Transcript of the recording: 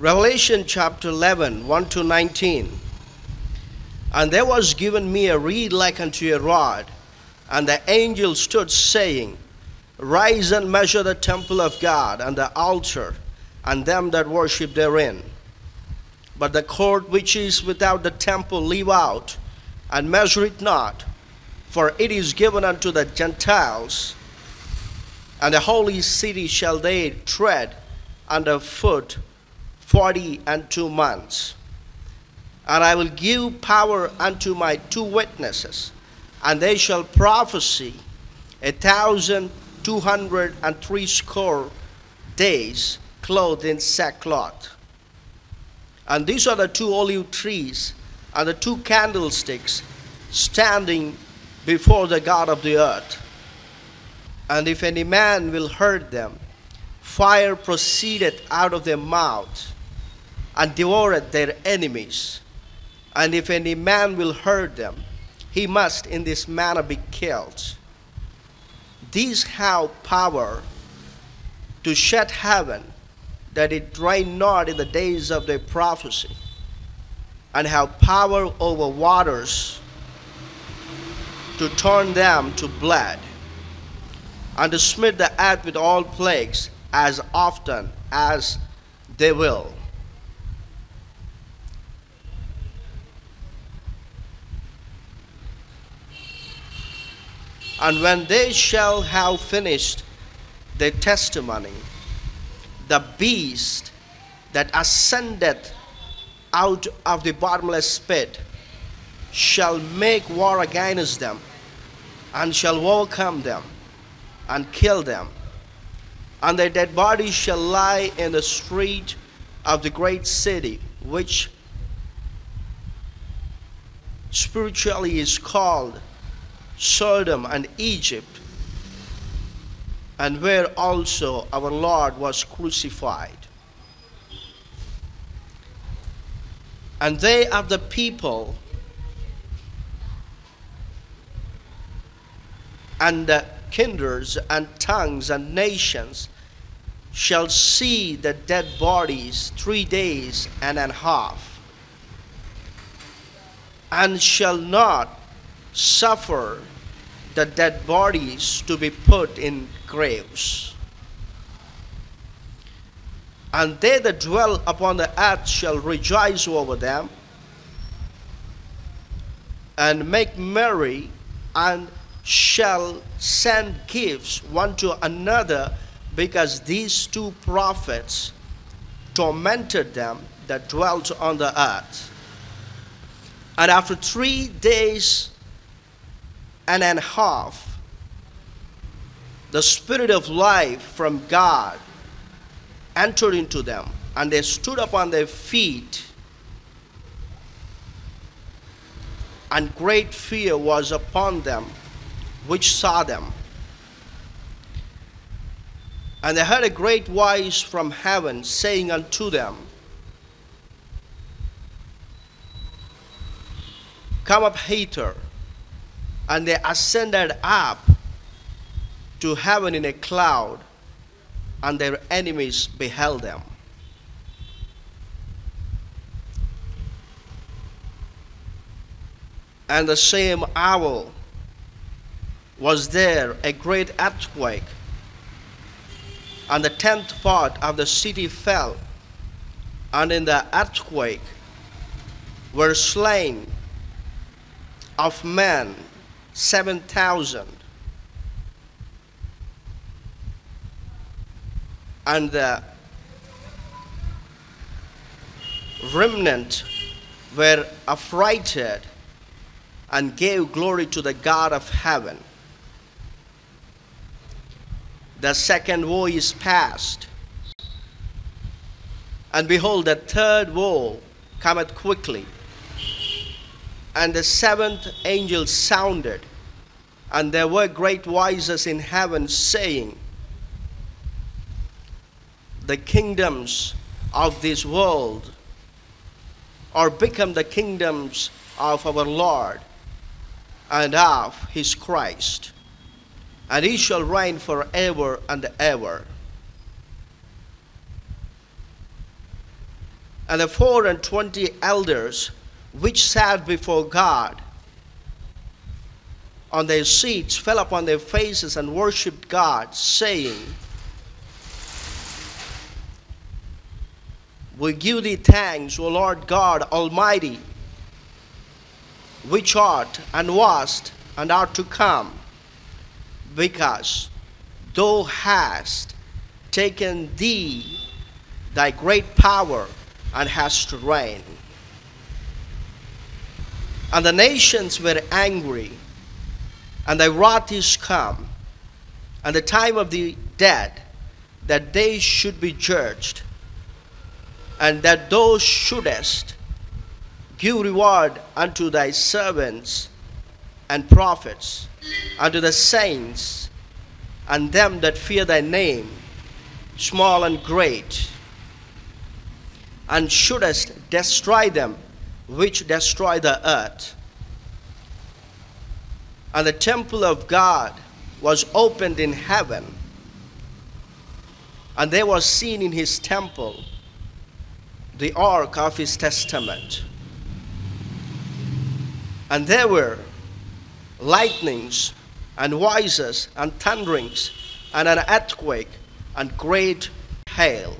Revelation chapter 11, 1 to 19. And there was given me a reed like unto a rod, and the angel stood, saying, Rise and measure the temple of God, and the altar, and them that worship therein. But the court which is without the temple leave out, and measure it not, for it is given unto the Gentiles, and the holy city shall they tread under foot 42 months. And I will give power unto my two witnesses, and they shall prophesy 1,260 days, clothed in sackcloth. And these are the two olive trees and the two candlesticks standing before the God of the earth. And if any man will hurt them, fire proceedeth out of their mouth, and devoureth their enemies. And if any man will hurt them, he must in this manner be killed. These have power to shut heaven, that it rain not in the days of their prophecy, and have power over waters to turn them to blood, and to smite the earth with all plagues as often as they will. And when they shall have finished their testimony, the beast that ascendeth out of the bottomless pit shall make war against them, and shall overcome them, and kill them. And their dead bodies shall lie in the street of the great city, which spiritually is called Sodom and Egypt, and where also our Lord was crucified. And they are the people and the kindreds and tongues and nations shall see the dead bodies 3 days and a half, and shall not suffer the dead bodies to be put in graves. And they that dwell upon the earth shall rejoice over them, and make merry, and shall send gifts one to another, because these two prophets tormented them that dwelt on the earth. And after 3 days and a half, the Spirit of life from God entered into them, and they stood upon their feet, and great fear was upon them which saw them. And they heard a great voice from heaven, saying unto them, Come up hither. And they ascended up to heaven in a cloud, and their enemies beheld them. And the same hour was there a great earthquake, and the 1/10 part of the city fell, and in the earthquake were slain of men 7,000, and the remnant were affrighted, and gave glory to the God of heaven. The second woe is past, and behold, the third woe cometh quickly. And the 7th angel sounded, and there were great voices in heaven, saying, The kingdoms of this world are become the kingdoms of our Lord and of his Christ, and he shall reign forever and ever. and the 420 elders which sat before God on their seats fell upon their faces and worshipped God, saying, "We give thee thanks, O Lord God Almighty, which art and wast and art to come, because thou hast taken thee thy great power and hast reigned." And the nations were angry, and thy wrath is come, and the time of the dead, that they should be judged, and that thou shouldest give reward unto thy servants and prophets, unto the saints, and them that fear thy name, small and great, and shouldest destroy them which destroy the earth. And the temple of God was opened in heaven, and there was seen in his temple the ark of his testament. And there were lightnings and voices and thunderings and an earthquake and great hail.